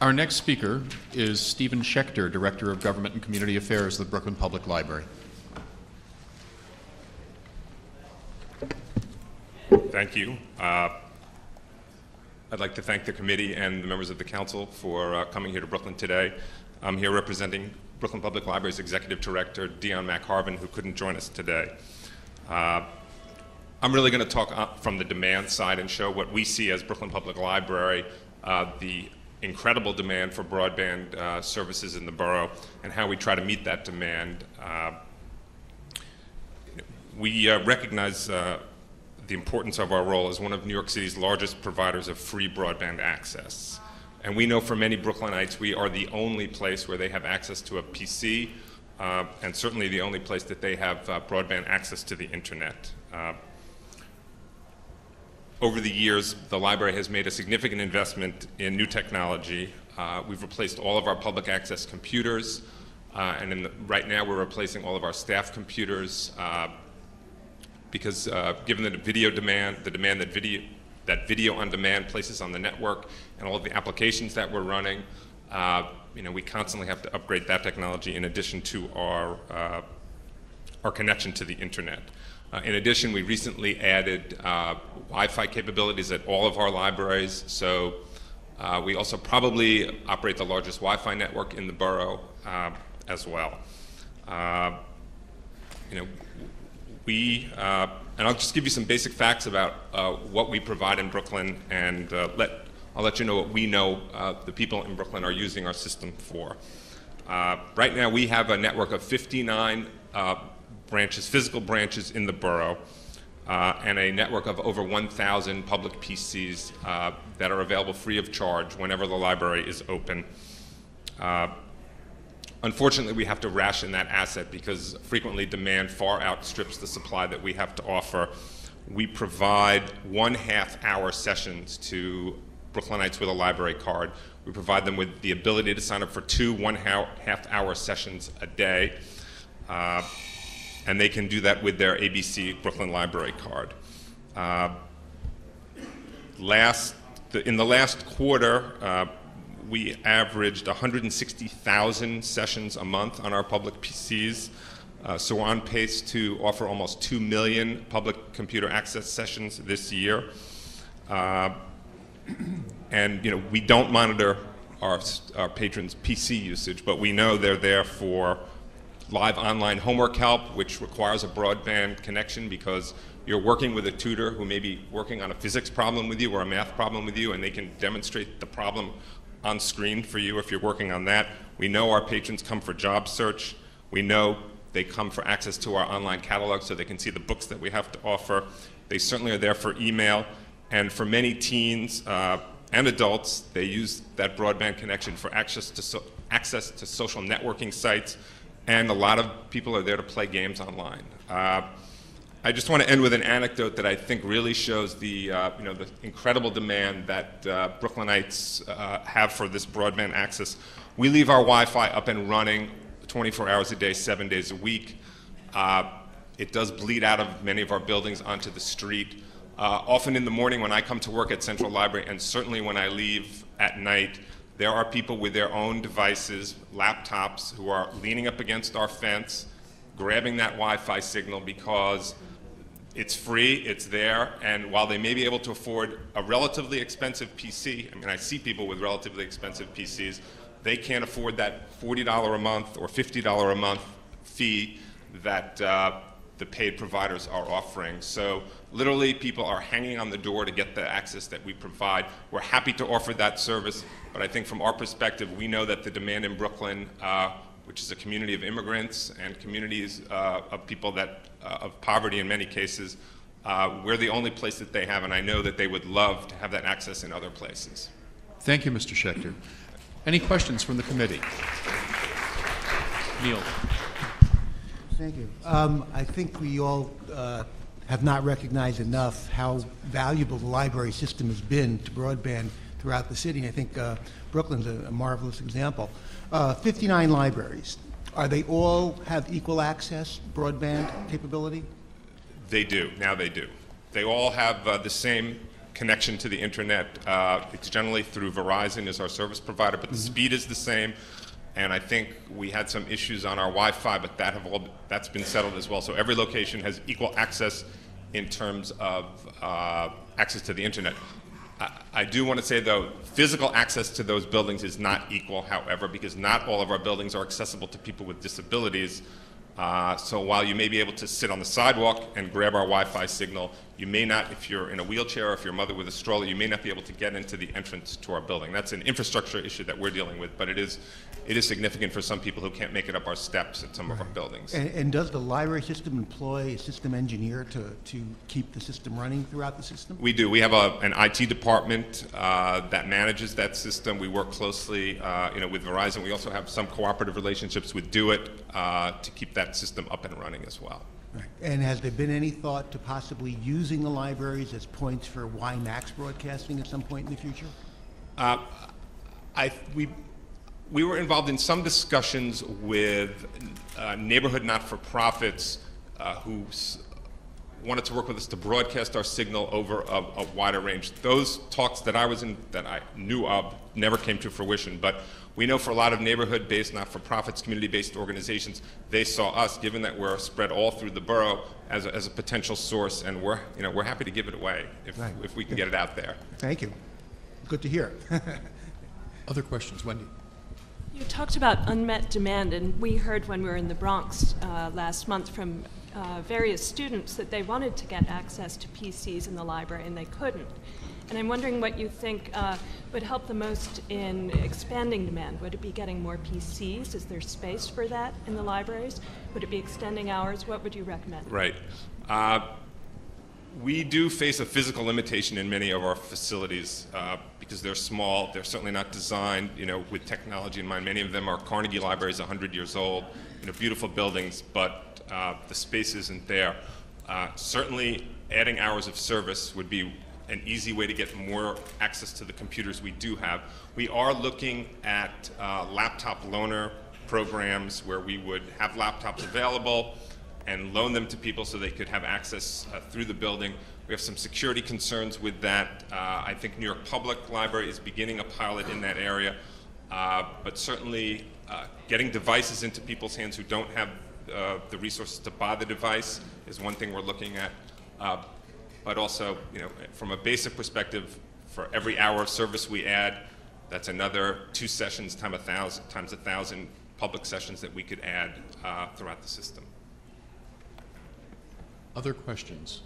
Our next speaker is Steven Schechter, Director of Government and Community Affairs of the Brooklyn Public Library. Thank you. I'd like to thank the committee and the members of the council for coming here to Brooklyn today. I'm here representing Brooklyn Public Library's Executive Director, Dion MacHarvin, who couldn't join us today. I'm really going to talk up from the demand side and show what we see as Brooklyn Public Library, the incredible demand for broadband services in the borough, and how we try to meet that demand. We recognize the importance of our role as one of New York City's largest providers of free broadband access. And we know for many Brooklynites, we are the only place where they have access to a PC, and certainly the only place that they have broadband access to the internet. Over the years, the library has made a significant investment in new technology. We've replaced all of our public access computers, and right now we're replacing all of our staff computers because given the video demand, the demand that video on demand places on the network, and all of the applications that we're running, we constantly have to upgrade that technology in addition to our connection to the internet. In addition, we recently added Wi-Fi capabilities at all of our libraries, so we also probably operate the largest Wi-Fi network in the borough as well. And I'll just give you some basic facts about what we provide in Brooklyn, and I'll let you know what we know the people in Brooklyn are using our system for. Right now, we have a network of 59 physical branches in the borough, and a network of over 1,000 public PCs that are available free of charge whenever the library is open. Unfortunately, we have to ration that asset because frequently demand far outstrips the supply that we have to offer. We provide 1.5-hour sessions to Brooklynites with a library card. We provide them with the ability to sign up for 2 1.5-hour sessions a day. And they can do that with their ABC Brooklyn Library card. In the last quarter, we averaged 160,000 sessions a month on our public PCs, so we're on pace to offer almost 2 million public computer access sessions this year. And we don't monitor our patrons' PC usage, but we know they're there for live online homework help, which requires a broadband connection because you're working with a tutor who may be working on a physics problem with you or a math problem with you, and they can demonstrate the problem on screen for you if you're working on that. We know our patrons come for job search. We know they come for access to our online catalog so they can see the books that we have to offer. They certainly are there for email, and for many teens and adults, they use that broadband connection for access to social networking sites, and a lot of people are there to play games online. I just want to end with an anecdote that I think really shows the, the incredible demand that Brooklynites have for this broadband access. We leave our Wi-Fi up and running 24 hours a day, 7 days a week. It does bleed out of many of our buildings onto the street. Often in the morning when I come to work at Central Library, and certainly when I leave at night, there are people with their own devices, laptops, who are leaning up against our fence, grabbing that Wi-Fi signal because it's free, it's there, and while they may be able to afford a relatively expensive PC, I see people with relatively expensive PCs, they can't afford that $40 a month or $50 a month fee that the paid providers are offering. So literally, people are hanging on the door to get the access that we provide. We're happy to offer that service, but I think from our perspective, we know that the demand in Brooklyn, which is a community of immigrants and communities of people that of poverty in many cases, we're the only place that they have, and I know that they would love to have that access in other places. Thank you, Mr. Schechter. Any questions from the committee? Neil. Thank you. I think we all have not recognized enough how valuable the library system has been to broadband throughout the city. I think Brooklyn's a marvelous example. 59 libraries. Are they all have equal access broadband capability? They do. Now they do. They all have the same connection to the internet. It's generally through Verizon as our service provider, but the speed is the same. And I think we had some issues on our Wi-Fi, but that's been settled as well. So every location has equal access in terms of access to the internet. I do want to say, though, physical access to those buildings is not equal, however, because not all of our buildings are accessible to people with disabilities. So while you may be able to sit on the sidewalk and grab our Wi-Fi signal, you may not, if you're in a wheelchair or if you're a mother with a stroller, you may not be able to get into the entrance to our building. That's an infrastructure issue that we're dealing with, but it is significant for some people who can't make it up our steps at some of our buildings. And does the library system employ a system engineer to keep the system running throughout the system? We do. We have an IT department that manages that system. We work closely with Verizon. We also have some cooperative relationships with DoIt to keep that system up and running as well. Right. And has there been any thought to possibly using the libraries as points for WiMAX broadcasting at some point in the future? We were involved in some discussions with neighborhood not-for-profits who wanted to work with us to broadcast our signal over a wider range. Those talks that I was in, that I knew of, never came to fruition, but we know for a lot of neighborhood-based, not-for-profits, community-based organizations, they saw us, given that we're spread all through the borough, as a potential source, and we're happy to give it away if we can get it out there. Thank you. Good to hear. Other questions, Wendy? You talked about unmet demand, and we heard when we were in the Bronx last month from various students that they wanted to get access to PCs in the library and they couldn't. And I'm wondering what you think would help the most in expanding demand. Would it be getting more PCs? Is there space for that in the libraries? Would it be extending hours? What would you recommend? Right. We do face a physical limitation in many of our facilities because they're small. They're certainly not designed, with technology in mind. Many of them are Carnegie Libraries, 100 years old, beautiful buildings, but the space isn't there. Certainly, adding hours of service would be an easy way to get more access to the computers we do have. We are looking at laptop loaner programs where we would have laptops available and loan them to people so they could have access through the building. We have some security concerns with that. I think New York Public Library is beginning a pilot in that area, but certainly getting devices into people's hands who don't have the resources to buy the device is one thing we're looking at. But also, from a basic perspective, for every hour of service we add, that's another 2 sessions times 1,000 public sessions that we could add throughout the system. Other questions?